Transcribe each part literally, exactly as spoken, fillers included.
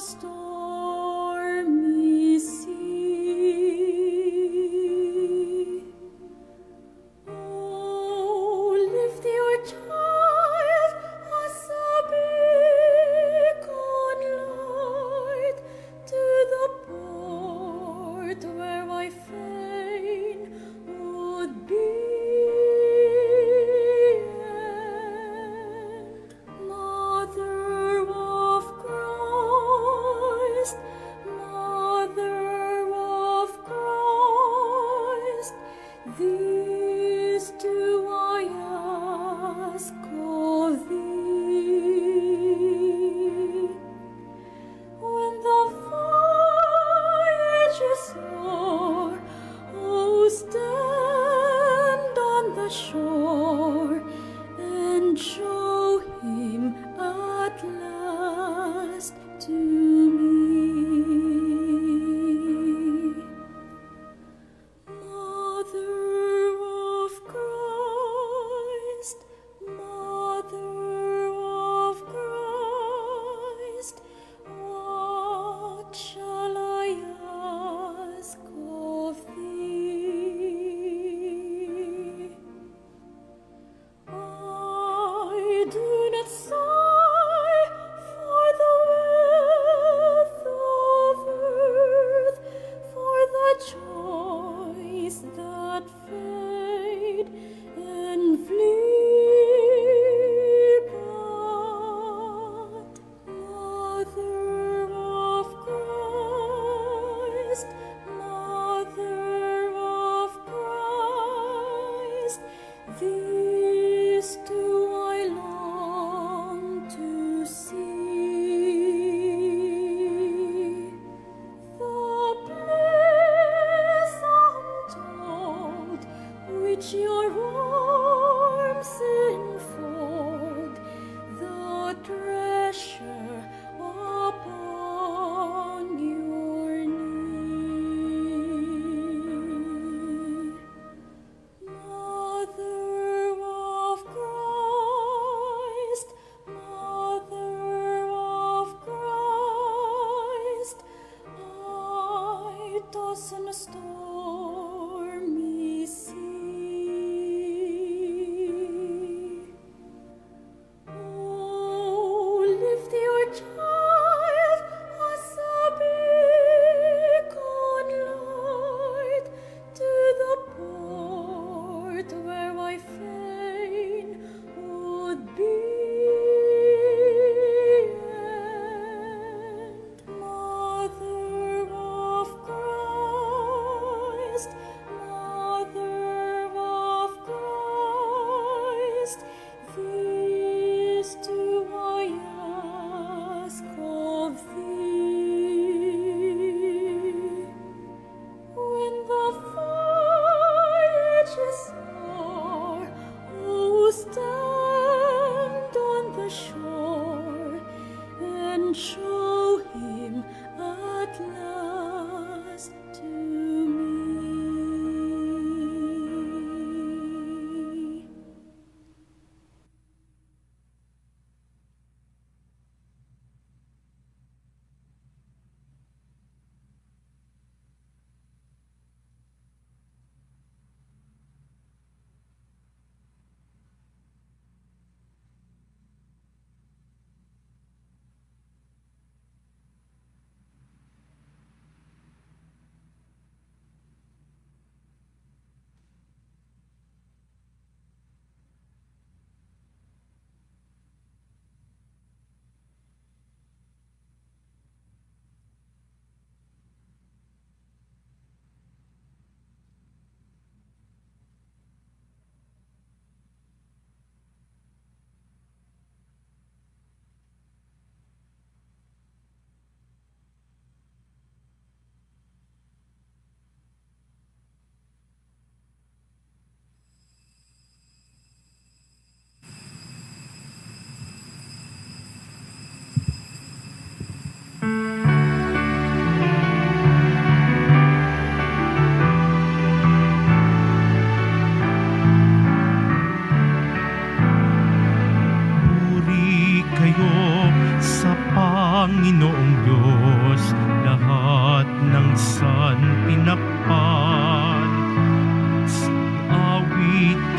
Stormy sea.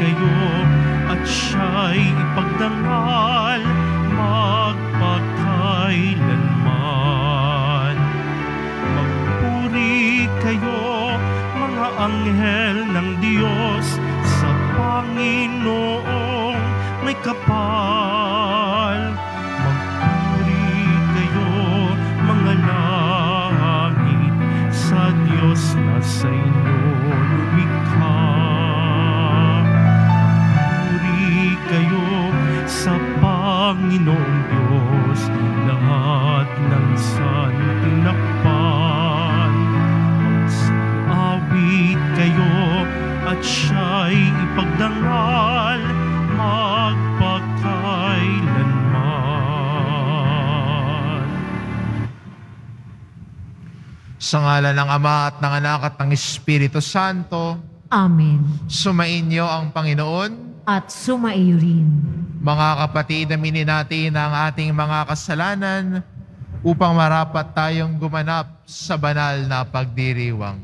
kayo at siya'y ipagdangal magpakailanman. Magpuri kayo, mga anghel ng Diyos, sa Panginoong may kapal. Magpuri kayo, mga langit, sa Diyos na sa inyo lumikha. Kayo sa Panginoong Diyos, lahat ng saan tinakpan. Awit kayo at siya'y ipagdangal magpakailanman. Sa ngalan ng Ama at ng Anak at ng Espiritu Santo. Amen. Sumainyo ang Panginoon. At sumaiyo rin. Mga kapatid, aminin natin ang ating mga kasalanan upang marapat tayong gumanap sa banal na pagdiriwang.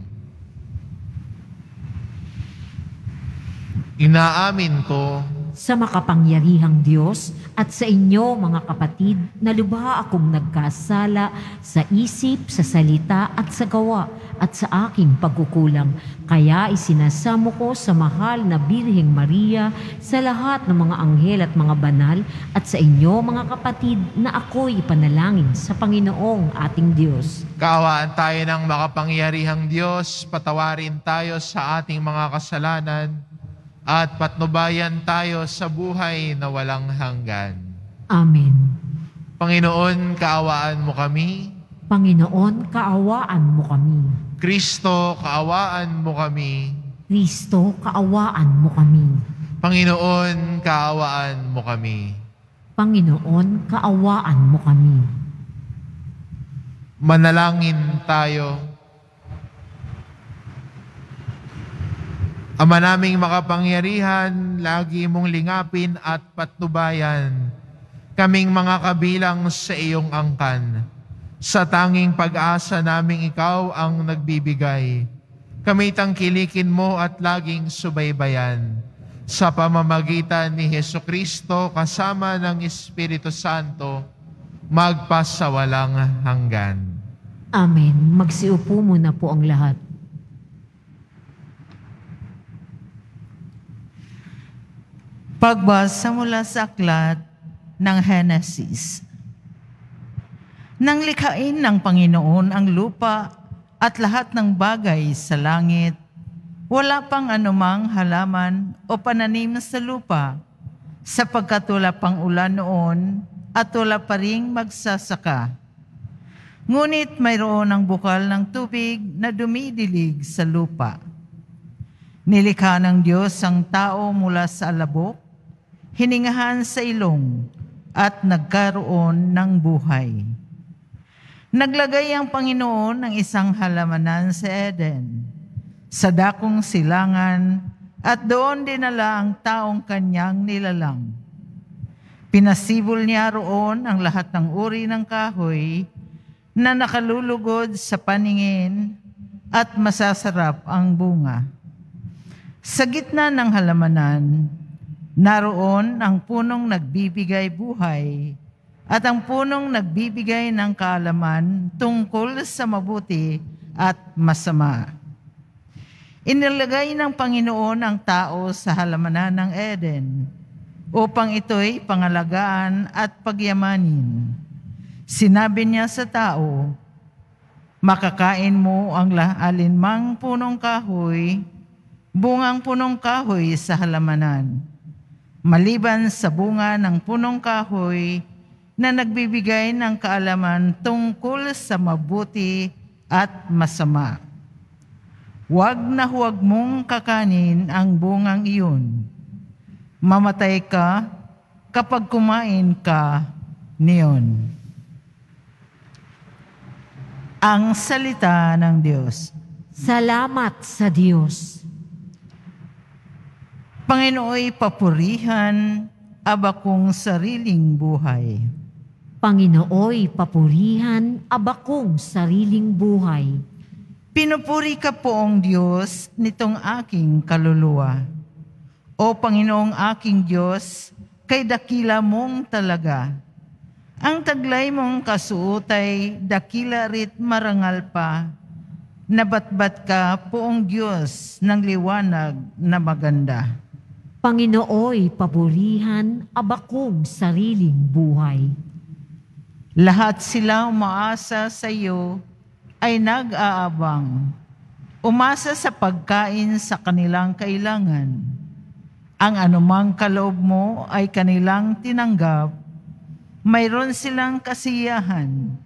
Inaamin ko sa makapangyarihang Diyos at sa inyo, mga kapatid, na lubha akong nagkasala sa isip, sa salita at sa gawa at sa aking pagkukulang. Kaya isinasamo ko sa mahal na Birheng Maria, sa lahat ng mga anghel at mga banal at sa inyo, mga kapatid, na ako'y ipanalangin sa Panginoong ating Diyos. Kaawaan tayo ng makapangyarihang Diyos, patawarin tayo sa ating mga kasalanan, at patnubayan tayo sa buhay na walang hanggan. Amen. Panginoon, kaawaan mo kami. Panginoon, kaawaan mo kami. Kristo, kaawaan mo kami. Kristo, kaawaan mo kami. Panginoon, kaawaan mo kami. Panginoon, kaawaan mo kami. Manalangin tayo. Ama naming makapangyarihan, lagi mong lingapin at patnubayan kaming mga kabilang sa iyong angkan. Sa tanging pag-asa naming ikaw ang nagbibigay, kami tangkilikin mo at laging subaybayan. Sa pamamagitan ni Hesukristo kasama ng Espiritu Santo, magpasawalang hanggan. Amen. Magsiupo muna po ang lahat. Pagbasa mula sa aklat ng Henesis. Nang likhain ng Panginoon ang lupa at lahat ng bagay sa langit, wala pang anumang halaman o pananim sa lupa, sapagkat wala pang ulan noon at wala pa ring magsasaka. Ngunit mayroon ang bukal ng tubig na dumidilig sa lupa. Nilikha ng Diyos ang tao mula sa alabok, hiningahan sa ilong at nagkaroon ng buhay. Naglagay ang Panginoon ng isang halamanan sa Eden, sa dakong silangan, at doon dinala ang taong kanyang nilalang. Pinasibol niya roon ang lahat ng uri ng kahoy na nakalulugod sa paningin at masasarap ang bunga. Sa gitna ng halamanan, naroon ang punong nagbibigay buhay at ang punong nagbibigay ng kaalaman tungkol sa mabuti at masama. Inilagay ng Panginoon ang tao sa halamanan ng Eden upang ito'y pangalagaan at pagyamanin. Sinabi niya sa tao, "Makakain mo ang alinmang punong kahoy, bungang punong kahoy sa halamanan, maliban sa bunga ng punong kahoy na nagbibigay ng kaalaman tungkol sa mabuti at masama. Huwag na huwag mong kakanin ang bungang iyon. Mamatay ka kapag kumain ka niyon." Ang salita ng Diyos. Salamat sa Diyos. Panginooy papurihan, Aba kong sariling buhay. Panginooy papurihan, Aba kong sariling buhay. Pinupuri ka, Poong Diyos, nitong aking kaluluwa. O Panginoong aking Diyos, kay dakila mong talaga. Ang taglay mong kasuot ay dakila rit marangal pa. Nabatbat ka, poong Diyos, ng liwanag na maganda. Panginooy, paburihan, abakong sariling buhay. Lahat sila umaasa sa iyo ay nag-aabang. Umasa sa pagkain sa kanilang kailangan. Ang anumang kaloob mo ay kanilang tinanggap. Mayroon silang kasiyahan,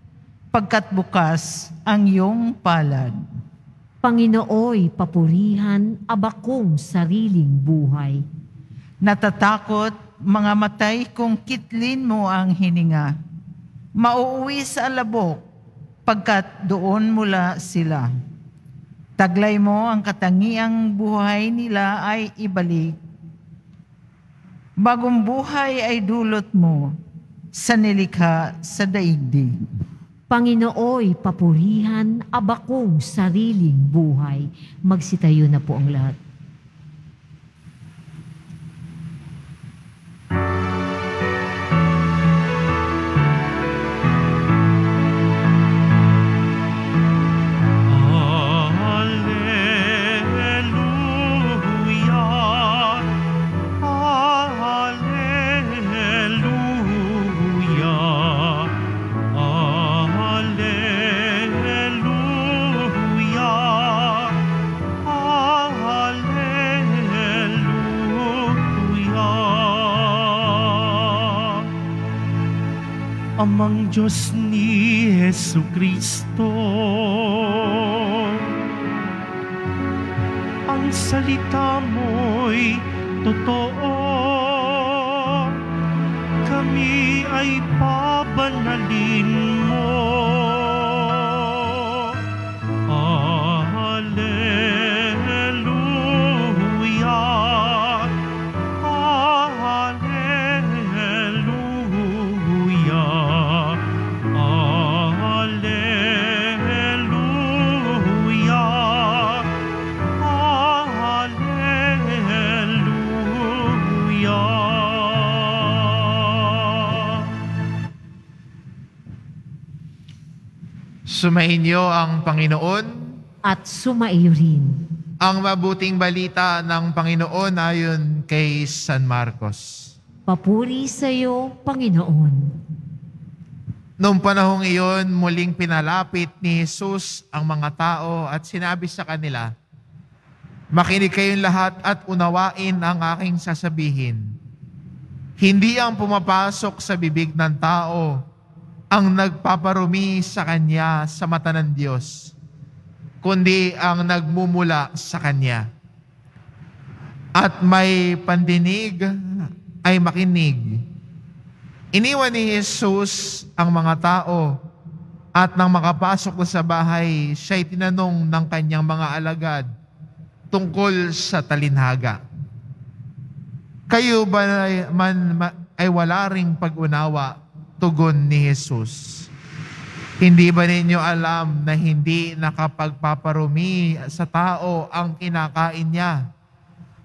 pagkat bukas ang iyong palad. Panginooy, papurihan, abakong sariling buhay. Natatakot, mga matay, kung kitlin mo ang hininga. Mauuwi sa alabok, pagkat doon mula sila. Taglay mo ang katangiang buhay nila ay ibalik. Bagong buhay ay dulot mo sa nilikha sa daigdig. Panginooy, papurihan, abakong sariling buhay. Magsitayo na po ang lahat. Amang Diyos ni Jesucristo, ang salita mo'y totoo. Kami ay pabanalin mo. Sumainyo ang Panginoon at sumaiyo rin. Ang mabuting balita ng Panginoon ayon kay San Marcos. Papuri sa iyo, Panginoon. Noong panahong iyon, muling pinalapit ni Jesus ang mga tao at sinabi sa kanila, "Makinig kayong lahat at unawain ang aking sasabihin. Hindi ang pumapasok sa bibig ng tao ang nagpaparumi sa Kanya sa mata ng Diyos, kundi ang nagmumula sa Kanya. At may pandinig ay makinig." Iniwan ni Jesus ang mga tao at nang makapasok na sa bahay, siya'y tinanong ng kanyang mga alagad tungkol sa talinhaga. "Kayo ba man ay wala ring pag-unawa?" Tugon ni Jesus, "Hindi ba ninyo alam na hindi nakapagpaparumi sa tao ang kinakain niya,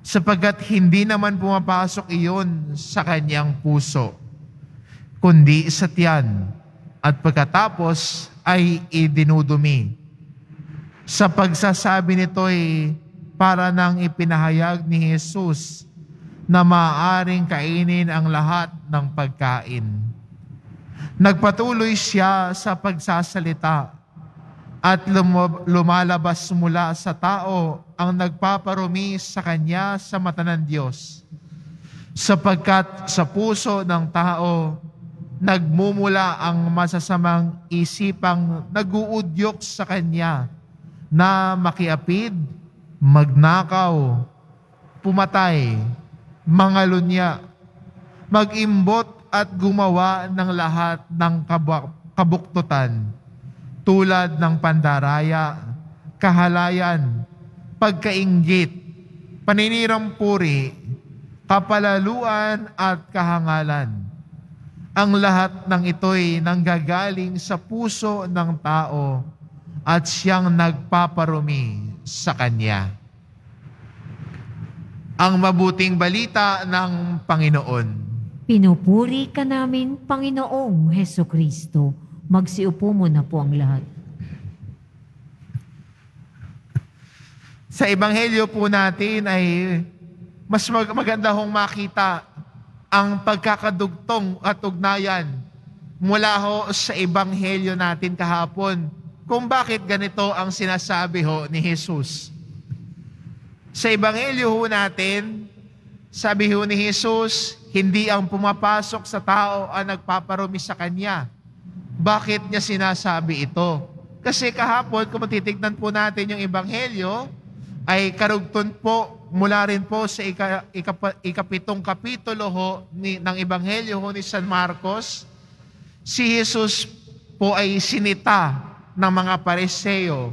sapagkat hindi naman pumapasok iyon sa kanyang puso, kundi sa tiyan, at pagkatapos ay idinudumi? Sa pagsasabi nito'y para nang ipinahayag ni Jesus na maaaring kainin ang lahat ng pagkain." Nagpatuloy siya sa pagsasalita at lumalabas mula sa tao ang nagpaparumi sa kanya sa mata ng Diyos, sapagkat sa puso ng tao nagmumula ang masasamang isipang naguudyok sa kanya na makiapid, magnakaw, pumatay, mangalunya, mag-imbot, at gumawa ng lahat ng kabuktutan tulad ng pandaraya, kahalayan, pagkainggit, paninirampuri, kapalaluan at kahangalan. Ang lahat ng ito'y nanggagaling sa puso ng tao at siyang nagpaparumi sa kanya. Ang mabuting balita ng Panginoon. Pinupuri ka namin, Panginoong Heso Kristo. Magsiupo mo na po ang lahat. Sa Ebanghelyo po natin ay mas mag maganda hong makita ang pagkakadugtong at ugnayan mula ho sa Ebanghelyo natin kahapon kung bakit ganito ang sinasabi ho ni Jesus. Sa Ebanghelyo ho natin, sabi ho ni Jesus, hindi ang pumapasok sa tao ang nagpaparumi sa kanya. Bakit niya sinasabi ito? Kasi kahapon, kung matitignan po natin yung Ebanghelyo, ay karugtun po mula rin po sa ika, ikap, ikapitong kapitulo ho ni, ng Ebanghelyo ho ni San Marcos. Si Jesus po ay sinita ng mga Pariseo.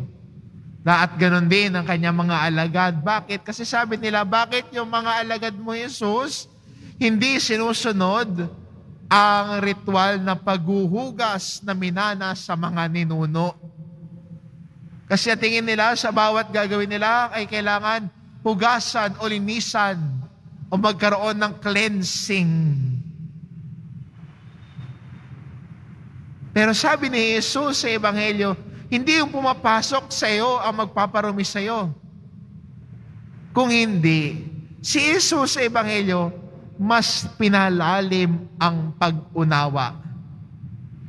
At ganun din ang kanyang mga alagad. Bakit? Kasi sabi nila, bakit yung mga alagad mo, Jesus, hindi sinusunod ang ritual na paghuhugas na minana sa mga ninuno? Kasi tingin nila, sa bawat gagawin nila ay kailangan hugasan o linisan o magkaroon ng cleansing. Pero sabi ni Jesus sa Ebanghelyo, hindi yung pumapasok sa iyo ang magpaparumi sa iyo. Kung hindi, si Jesus sa Ebanghelyo, mas pinalalim ang pag-unawa.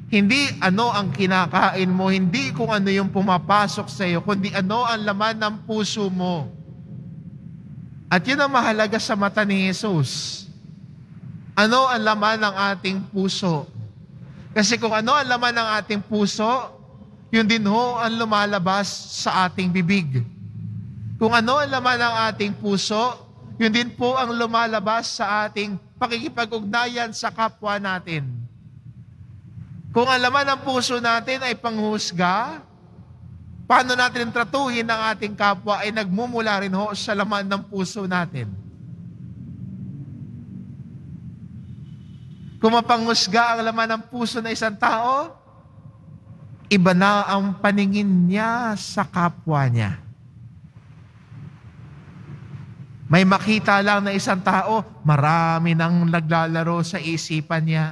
Hindi ano ang kinakain mo, hindi kung ano yung pumapasok sa iyo, kundi ano ang laman ng puso mo. At yun ang mahalaga sa mata ni Jesus. Ano ang laman ng ating puso? Kasi kung ano ang laman ng ating puso, yun din ho ang lumalabas sa ating bibig. Kung ano ang laman ng ating puso, yun din po ang lumalabas sa ating pakikipag-ugnayan sa kapwa natin. Kung ang laman ng puso natin ay panghusga, paano natin tratuhin ang ating kapwa ay nagmumula rin ho sa laman ng puso natin. Kung mapanghusga ang laman ng puso ng isang tao, iba na ang paningin niya sa kapwa niya. May makita lang na isang tao, marami nang naglalaro sa isipan niya,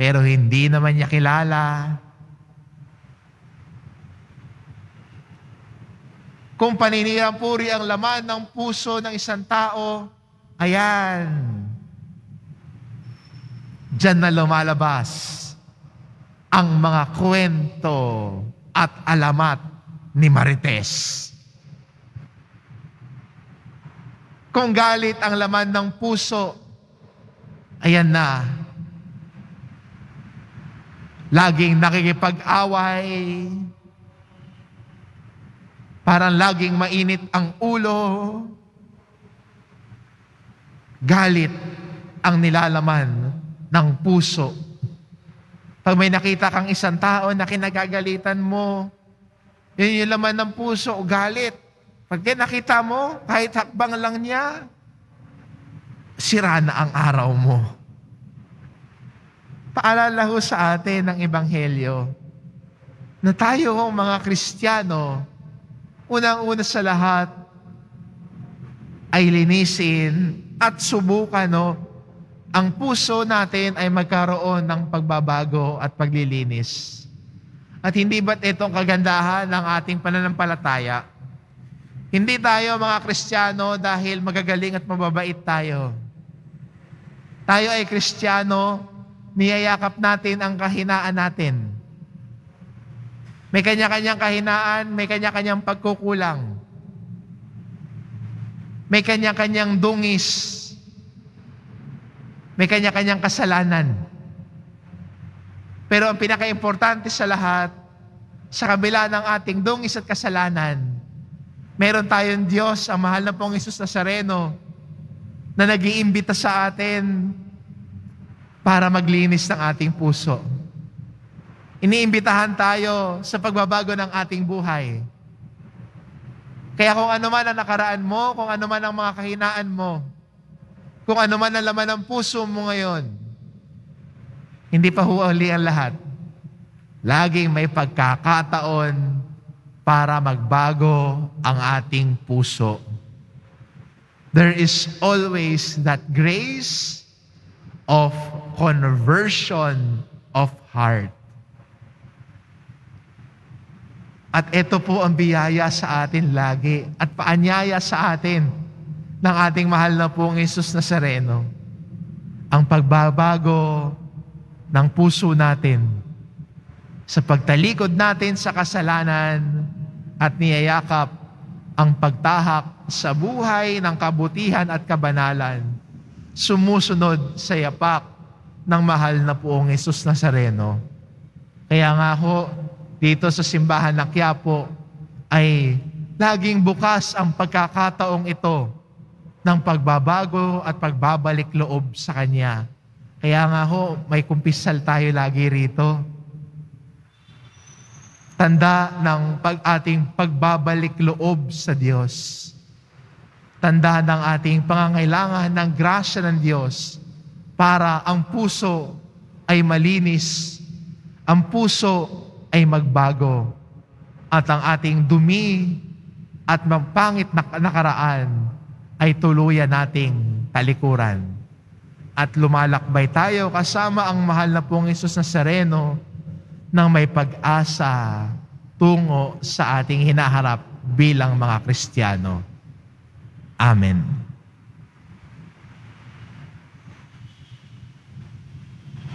pero hindi naman niya kilala. Kung paninirampuri ang laman ng puso ng isang tao, ayan, diyan na lumalabas ang mga kwento at alamat ni Marites. Kung galit ang laman ng puso, ayan na. Laging nakikipag-away. Parang laging mainit ang ulo. Galit ang nilalaman ng puso. Pag may nakita kang isang tao na kinagagalitan mo, yun yung laman ng puso, o galit. Pag din nakita mo, kahit hakbang lang niya, sira na ang araw mo. Paalala ho sa atin ng Ebanghelyo na tayo ho, mga Kristiyano, unang-una sa lahat, ay linisin at subukan no, ang puso natin ay magkaroon ng pagbabago at paglilinis. At hindi ba't itong kagandahan ng ating pananampalataya? Hindi tayo mga Kristiyano dahil magagaling at mababait tayo. Tayo ay Kristiyano, niyayakap natin ang kahinaan natin. May kanya-kanyang kahinaan, may kanya-kanyang pagkukulang. May kanya-kanyang dungis. May kanya-kanyang kasalanan. Pero ang pinaka-importante sa lahat, sa kabila ng ating dungis at kasalanan, meron tayong Diyos, ang mahal na pong Hesus Nazareno, na nag-iimbita sa atin para maglinis ng ating puso. Iniimbitahan tayo sa pagbabago ng ating buhay. Kaya kung ano man ang nakaraan mo, kung ano man ang mga kahinaan mo, kung ano man ang laman ng puso mo ngayon, hindi pa huwali ang lahat. Laging may pagkakataon para magbago ang ating puso. there is always that grace of conversion of heart. At ito po ang biyaya sa atin lagi at paanyaya sa atin ng ating mahal na pong Hesus Nazareno. Ang pagbabago ng puso natin sa pagtalikod natin sa kasalanan at niyayakap ang pagtahak sa buhay ng kabutihan at kabanalan, sumusunod sa yapak ng mahal na poong Hesus Nazareno. Kaya nga ho, dito sa simbahan ng Quiapo ay laging bukas ang pagkakataong ito ng pagbabago at pagbabalik loob sa Kanya. Kaya nga ho, may kumpisal tayo lagi rito. Tanda ng pag ating pagbabalik loob sa Diyos. Tanda ng ating pangangailangan ng grasya ng Diyos para ang puso ay malinis, ang puso ay magbago at ang ating dumi at mapangit na nakaraan ay tuluyan nating talikuran. At lumalakbay tayo kasama ang mahal na pong Hesus Nazareno nang may pag-asa tungo sa ating hinaharap bilang mga Kristiyano. Amen.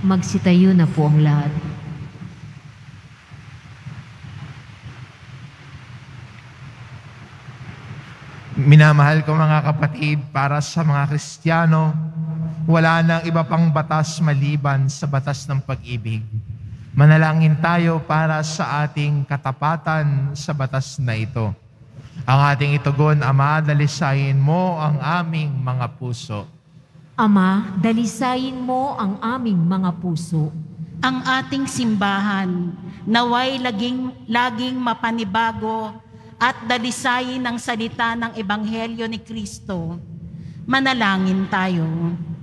Magsitayo na po ang lahat. Minamahal ko mga kapatid, para sa mga Kristiyano, wala nang iba pang batas maliban sa batas ng pag-ibig. Manalangin tayo para sa ating katapatan sa batas na ito. Ang ating itugon, Ama, dalisayin mo ang aming mga puso. Ama, dalisayin mo ang aming mga puso. Ang ating simbahan, naway laging, laging mapanibago at dalisayin ang salita ng Ebanghelyo ni Kristo. Manalangin tayo.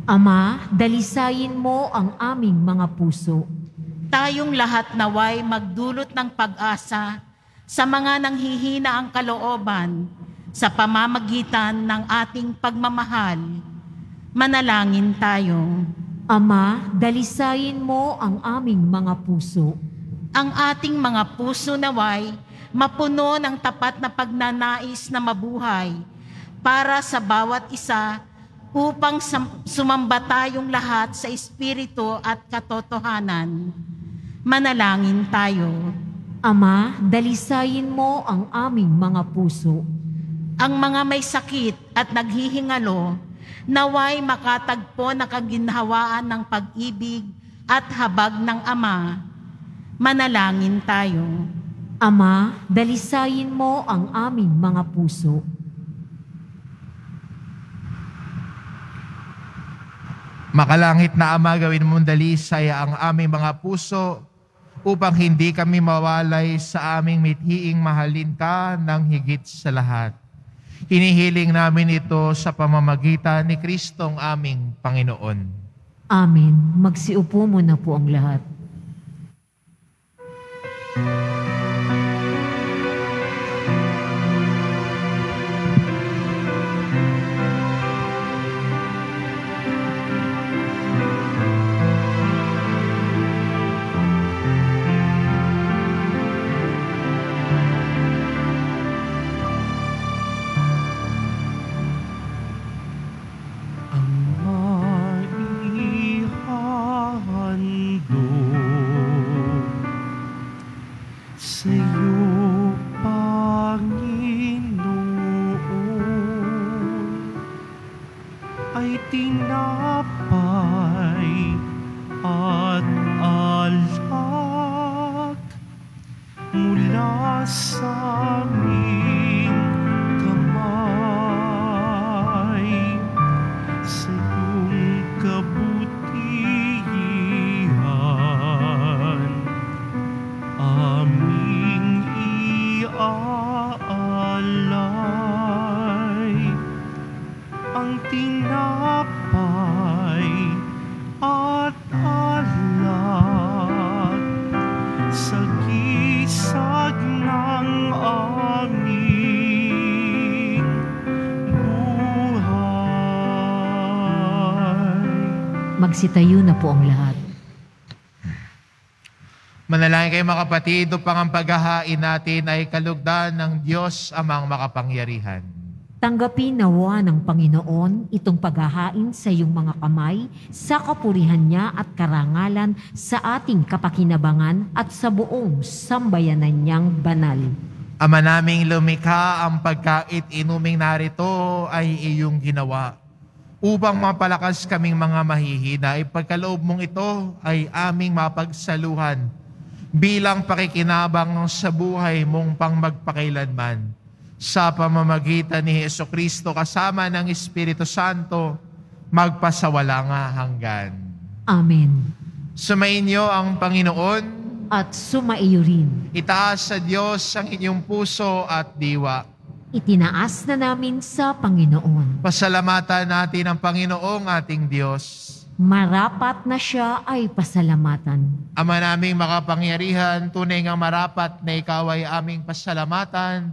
Ama, dalisayin mo ang aming mga puso. Tayong lahat naway magdulot ng pag-asa sa mga nanghihina ang kalooban sa pamamagitan ng ating pagmamahal. Manalangin tayo. Ama, dalisayin mo ang aming mga puso. Ang ating mga puso naway mapuno ng tapat na pagnanais na mabuhay para sa bawat isa upang sumamba tayong lahat sa Espiritu at katotohanan. Manalangin tayo. Ama, dalisayin mo ang aming mga puso. Ang mga may sakit at naghihingalo, naway makatagpo na kaginhawaan ng pag-ibig at habag ng Ama. Manalangin tayo. Ama, dalisayin mo ang aming mga puso. Makalangit na Ama, gawin mong dalisaya ang aming mga puso upang hindi kami mawalay sa aming mithiing mahalin ka ng higit sa lahat. Hinihiling namin ito sa pamamagitan ni Kristong aming Panginoon. Amen. Magsiupo muna po ang lahat. Ng aming buhay. Magsitayo na po ang lahat. Manalangin kayo mga kapatid, upang ang paghahain natin ay kalugdan ng Diyos Amang makapangyarihan. Tanggapin nawa ng Panginoon itong paghahain sa iyong mga kamay, sa kapurihan niya at karangalan, sa ating kapakinabangan at sa buong sambayanan niyang banal. Ama naming lumikha, ang pagkait inuming narito ay iyong ginawa. Upang mapalakas kaming mga mahihina, ipagkaloob mong ito ay aming mapagsaluhan bilang pakikinabang sa buhay mong pangmagpakailanman, sa pamamagitan ni Jesucristo kasama ng Espiritu Santo, magpasawalang hanggan. Amen. Sumainyo ang Panginoon. At sumaiyo rin. Itaas sa Diyos ang inyong puso at diwa. Itinaas na namin sa Panginoon. Pasalamatan natin ang Panginoong ating Diyos. Marapat na siya ay pasalamatan. Ama naming makapangyarihan, tunay nga marapat na ikaw ay aming pasalamatan.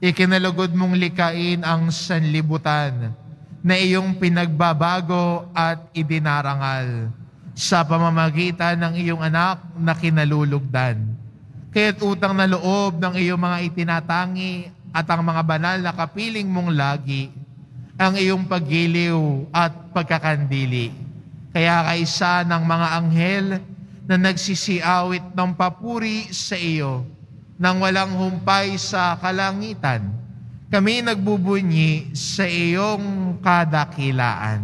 Ikinalugod mong likain ang sanlibutan na iyong pinagbabago at idinarangal sa pamamagitan ng iyong anak na kinalulugdan. Kaya't utang na loob ng iyong mga itinatangi at ang mga banal na kapiling mong lagi ang iyong paggiliw at pagkakandili. Kaya kaisa ng mga anghel na nagsisiawit ng papuri sa iyo nang walang humpay sa kalangitan, kami nagbubunyi sa iyong kadakilaan.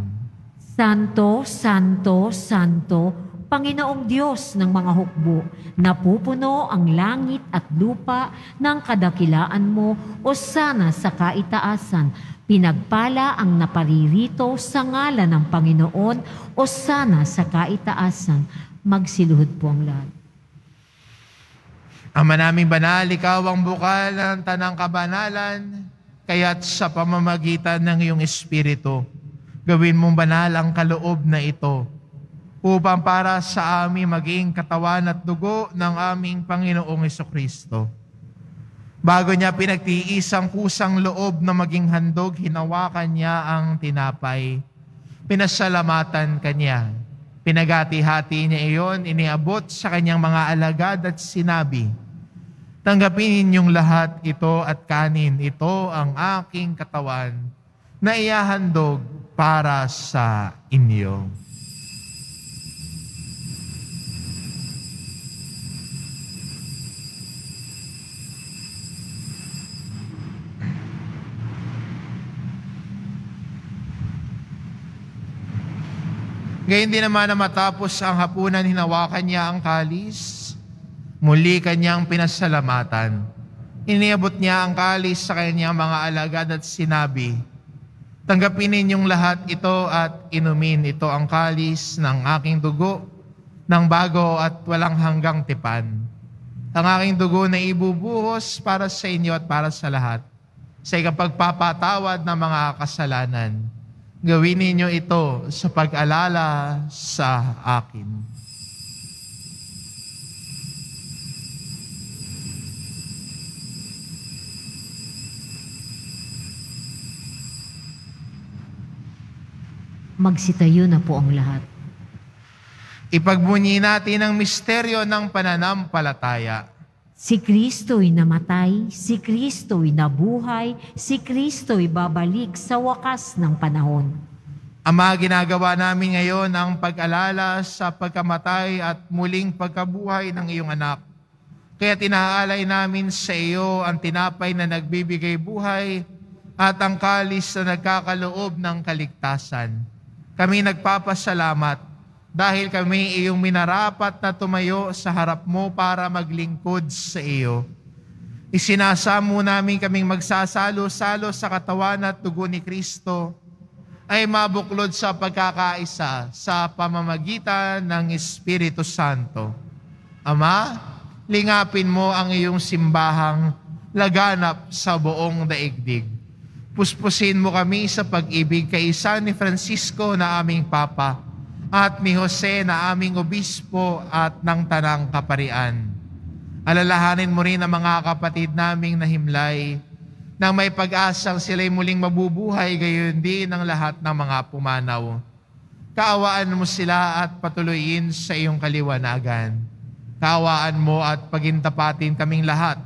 Santo, Santo, Santo, Panginoong Diyos ng mga hukbo, napupuno ang langit at lupa ng kadakilaan mo, o sana sa kaitaasan. Pinagpala ang naparirito sa ngalan ng Panginoon, o sana sa kaitaasan. Magsiluhod po ang lahat. Ama naming banal, ikaw ang bukal ng tanang kabanalan, kaya't sa pamamagitan ng iyong Espiritu, gawin mong banal ang kaloob na ito, upang para sa amin maging katawan at dugo ng aming Panginoong Jesucristo. Bago niya pinagtiis ang kusang loob na maging handog, hinawakan niya ang tinapay. Pinasalamatan kanya. Pinagati-hati niya iyon, iniabot sa kanyang mga alagad at sinabi, "Tanggapin ninyong lahat ito at kanin. Ito ang aking katawan na ihahandog para sa inyo." Gayon din naman na matapos ang hapunan, hinawakan niya ang kalis. Muli kanyang pinasalamatan. Iniabot niya ang kalis sa kanyang mga alagad at sinabi, "Tanggapin ninyong lahat ito at inumin. Ito ang kalis ng aking dugo, ng bago at walang hanggang tipan. Ang aking dugo na ibubuhos para sa inyo at para sa lahat, sa ikapagpapatawad ng mga kasalanan. Gawin ninyo ito sa pag-alala sa akin." Magsitayo na po ang lahat. Ipagbunyi natin ang misteryo ng pananampalataya. Si Kristo'y namatay, si Kristo'y nabuhay, si Kristo'y babalik sa wakas ng panahon. Ama, ginagawa namin ngayon ang pag-alala sa pagkamatay at muling pagkabuhay ng iyong anak. Kaya tinaalay namin sa iyo ang tinapay na nagbibigay buhay at ang kalis na nagkakaloob ng kaligtasan. Kami nagpapasalamat dahil kami iyong minarapat na tumayo sa harap mo para maglingkod sa iyo. Isinasamo namin kaming magsasalo-salo sa katawan at dugo ni Kristo ay mabuklod sa pagkakaisa sa pamamagitan ng Espiritu Santo. Ama, lingapin mo ang iyong simbahang laganap sa buong daigdig. Puspusin mo kami sa pag-ibig kaisa ni Francisco na aming Papa, at ni Jose na aming obispo at ng Tanang Kaparian. Alalahanin mo rin ang mga kapatid naming na himlay, nang may pag-asang sila'y muling mabubuhay, gayon din ang lahat ng mga pumanaw. Kaawaan mo sila at patuloyin sa iyong kaliwanagan. Kaawaan mo at pagintapatin kaming lahat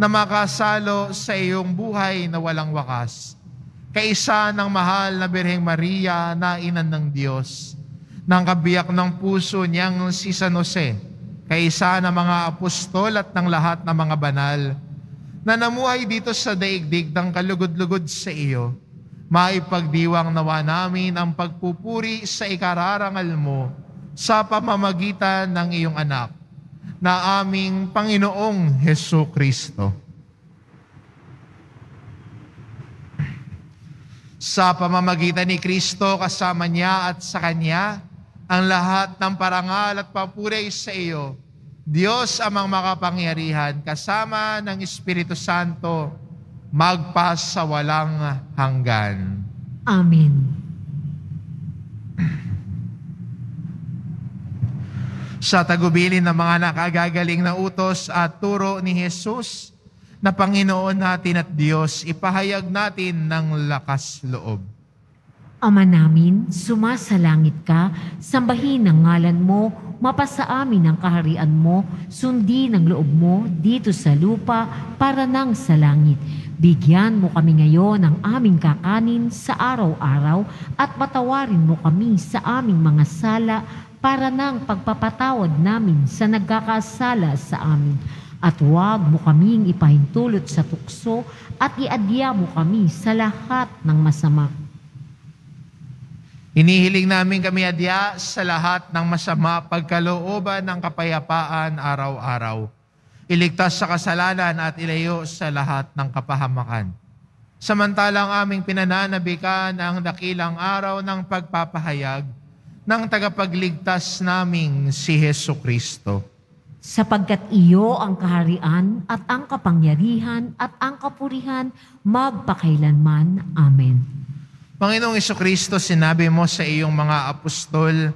na makasalo sa iyong buhay na walang wakas. Kaisa ng mahal na Birheng Maria na Inan ng Diyos, ng kabiyak ng puso niyang si San Jose, kaisa ng mga apostol at ng lahat ng mga banal, na namuhay dito sa daigdig ng kalugod-lugod sa iyo, maipagdiwang nawa namin ang pagpupuri sa ikararangal mo sa pamamagitan ng iyong anak, na aming Panginoong Hesu Kristo. Sa pamamagitan ni Kristo, kasama niya at sa Kanya, ang lahat ng parangal at papuri sa iyo, Diyos amang makapangyarihan, kasama ng Espiritu Santo, magpasawalang hanggan. Amen. Sa tagubilin ng mga nakagagaling na utos at turo ni Jesus na Panginoon natin at Diyos, ipahayag natin ng lakas loob. Ama namin, sumasalangit ka, sambahin ang ngalan mo, mapasa amin ang kaharian mo, sundin ang loob mo dito sa lupa para nang sa langit. Bigyan mo kami ngayon ng aming kakanin sa araw-araw at patawarin mo kami sa aming mga sala para nang pagpapatawad namin sa nagkakasala sa amin. At huwag mo kaming ipahintulot sa tukso at iadya mo kami sa lahat ng masama. Hinihiling namin kami adya sa lahat ng masama pagkalooban ng kapayapaan araw-araw. Iligtas sa kasalanan at ilayo sa lahat ng kapahamakan. Samantalang aming pinananabikan ang dakilang araw ng pagpapahayag ng tagapagligtas naming si Jesucristo. Sapagkat iyo ang kaharian at ang kapangyarihan at ang kapurihan magpakailanman. Amen. Panginoong Jesucristo, sinabi mo sa iyong mga apostol,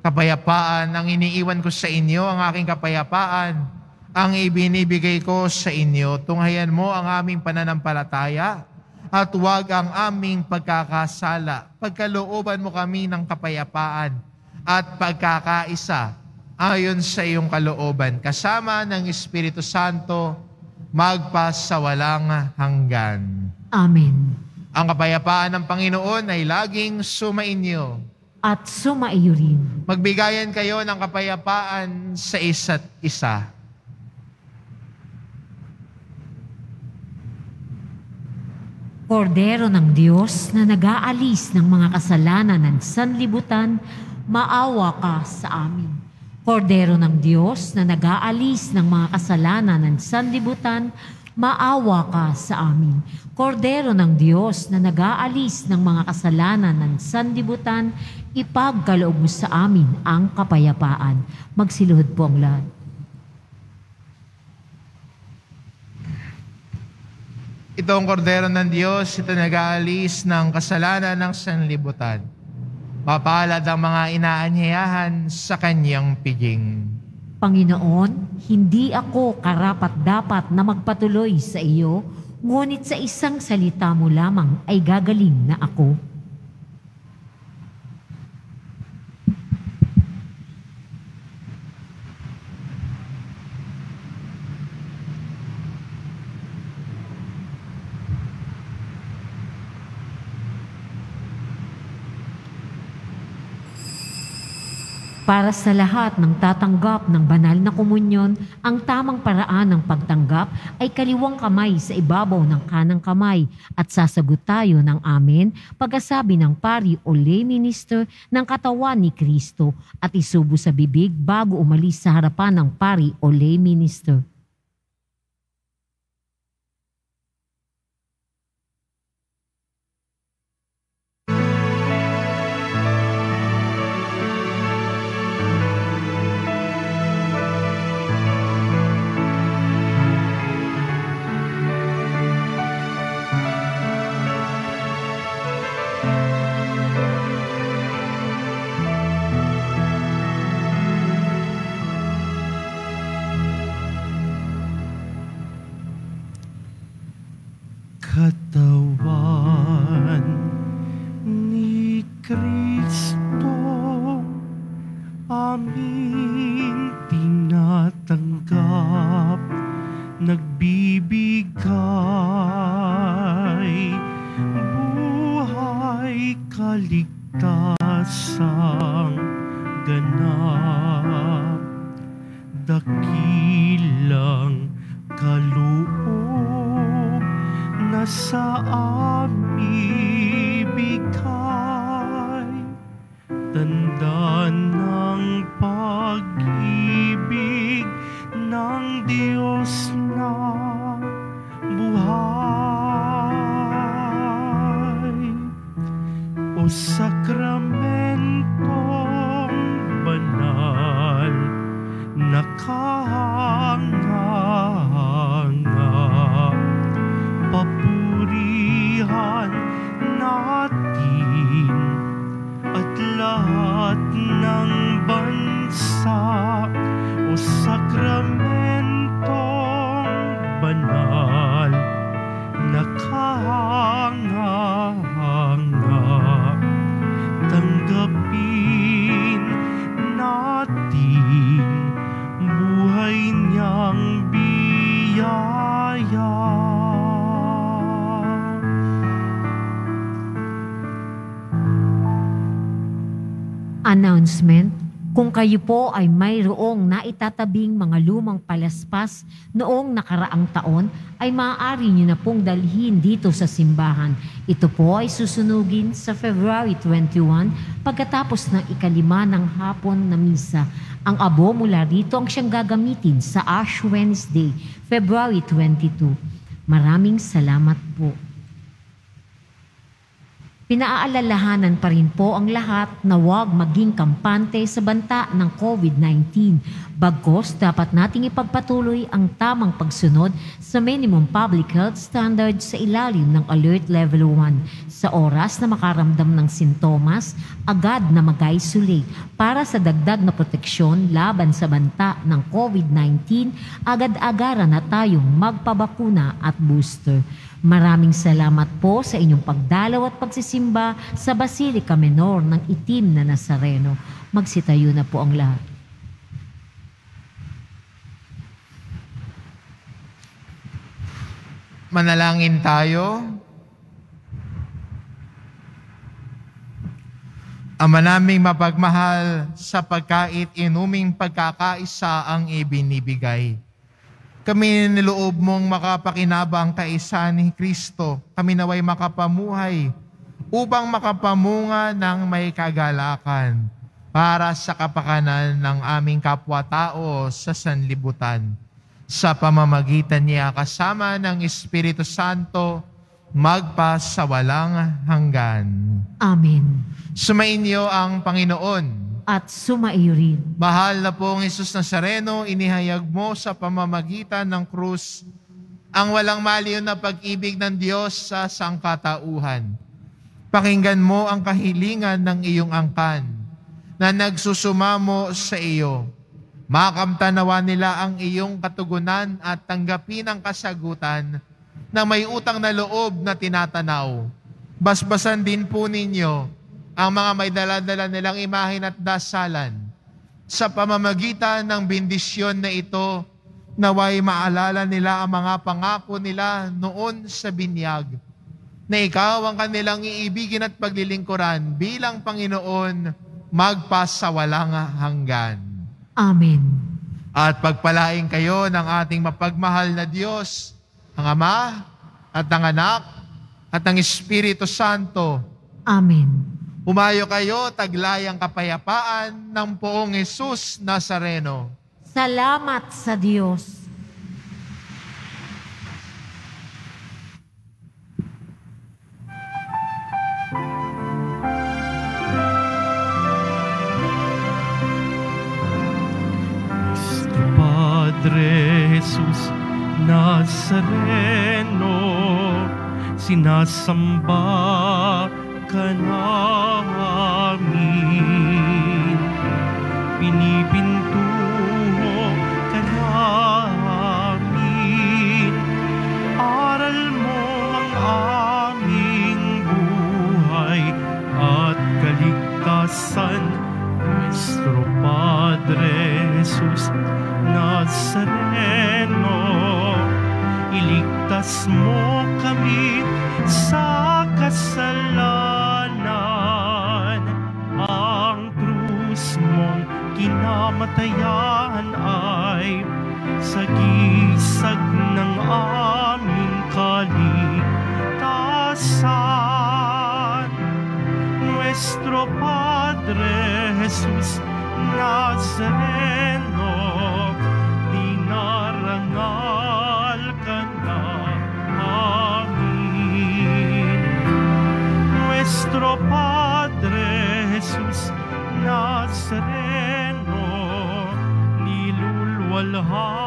kapayapaan ang iniiwan ko sa inyo, ang aking kapayapaan, ang ibinibigay ko sa inyo. Tunghayan mo ang aming pananampalataya at huwag ang aming pagkakasala. Pagkalooban mo kami ng kapayapaan at pagkakaisa ayon sa iyong kalooban, kasama ng Espiritu Santo, magpasawalang hanggan. Amen. Ang kapayapaan ng Panginoon ay laging sumainyo. At sumaiyo rin. Magbigayan kayo ng kapayapaan sa isa't isa. Kordero ng Diyos na nag-aalis ng mga kasalanan ng sanlibutan, maawa ka sa amin. Kordero ng Diyos na nag-aalis ng mga kasalanan ng sanlibutan, maawa ka sa amin. Kordero ng Diyos na nag-aalis ng mga kasalanan ng sanlibutan, ipagkaloob mo sa amin ang kapayapaan. Magsiluhod po ang lahat. Ito ang kordero ng Diyos, ito nag-aalis ng kasalanan ng sanlibutan. Mapalad ang mga inaanyayahan sa kanyang piging. Panginoon, hindi ako karapat-dapat na magpatuloy sa iyo, ngunit sa isang salita mo lamang ay gagaling na ako. Para sa lahat ng tatanggap ng banal na komunyon, ang tamang paraan ng pagtanggap ay kaliwang kamay sa ibabaw ng kanang kamay at sasagot tayo ng amen, pagkasabi ng pari o lay minister ng katawan ni Kristo at isubo sa bibig bago umalis sa harapan ng pari o lay minister. Katawan ni Kristo. aming tinatanggap, nagbibigay buhay, kaligtasang ganap, dakilang kaloob na sa aming bigay, tanda ng pag-ibig ng Diyos na buhay. O sakramentong banal na kahanga-hanga, papurihan natin at lahat ng bansa. O sakramentong banal na kahanga-hanga, tanggapin natin buhay niyang biyaya. Announcement, kung kayo po ay mayroong naitatabing mga lumang palaspas noong nakaraang taon, ay maaari nyo na pong dalhin dito sa simbahan. Ito po ay susunugin sa February twenty-one pagkatapos ng ikalima ng hapon na misa. Ang abo mula rito ang siyang gagamitin sa Ash Wednesday, February twenty-two. Maraming salamat po. Pinaaalalahanan pa rin po ang lahat na huwag maging kampante sa banta ng COVID nineteen. Bagkus, dapat nating ipagpatuloy ang tamang pagsunod sa minimum public health standards sa ilalim ng Alert Level one. Sa oras na makaramdam ng sintomas, agad na mag-isolate para sa dagdag na proteksyon laban sa banta ng COVID nineteen, agad-agara na tayong magpabakuna at booster. Maraming salamat po sa inyong pagdalaw at pagsisimba sa Basilica Minor ng Itim na Nazareno. Magsitayo na po ang lahat. Manalangin tayo. Ama naming mapagmahal, sa pagkait inuming pagkakaisa ang ibinibigay. Kami niloob mong makapakinabang kaisa ni Kristo, kami naway makapamuhay upang makapamunga ng may kagalakan para sa kapakanan ng aming kapwa-tao sa sanlibutan. Sa pamamagitan niya kasama ng Espiritu Santo, magpa sa walang hanggan. Amen. Sumainyo ang Panginoon. At sumaiyo rin. Mahal na pong Hesus Nazareno, inihayag mo sa pamamagitan ng krus ang walang maliw na pag-ibig ng Diyos sa sangkatauhan. Pakinggan mo ang kahilingan ng iyong angkan na nagsusumamo sa iyo. Makamtanawa nila ang iyong katugunan at tanggapin ang kasagutan na may utang na loob na tinatanaw. Basbasan din po ninyo ang mga may dala-dala nilang imahin at dasalan. Sa pamamagitan ng bendisyon na ito, naway maalala nila ang mga pangako nila noon sa binyag, na ikaw ang kanilang iibigin at paglilingkuran bilang Panginoon magpasawalang hanggan. Amen. At pagpalain kayo ng ating mapagmahal na Diyos, ang Ama at ang Anak at ang Espiritu Santo. Amen. Umayo kayo, taglayang kapayapaan ng poong Hesus Nazareno. Salamat sa Diyos. Nuestro Padre Hesus Nazareno, sinasamba namin, pinipintuho ka namin, aral mo ang aming buhay at kaligtasan, Nuestro Padre. Padre Jesus Nazareno, iligtas mo kami sa kasalanan. Ang krus mong kinamatayan ay sagisag ng aming kaligtasan. Nuestro Padre Jesus Nazareno, dinarangal ka na amin. Nuestro Padre Jesus Nazareno, nilulwalha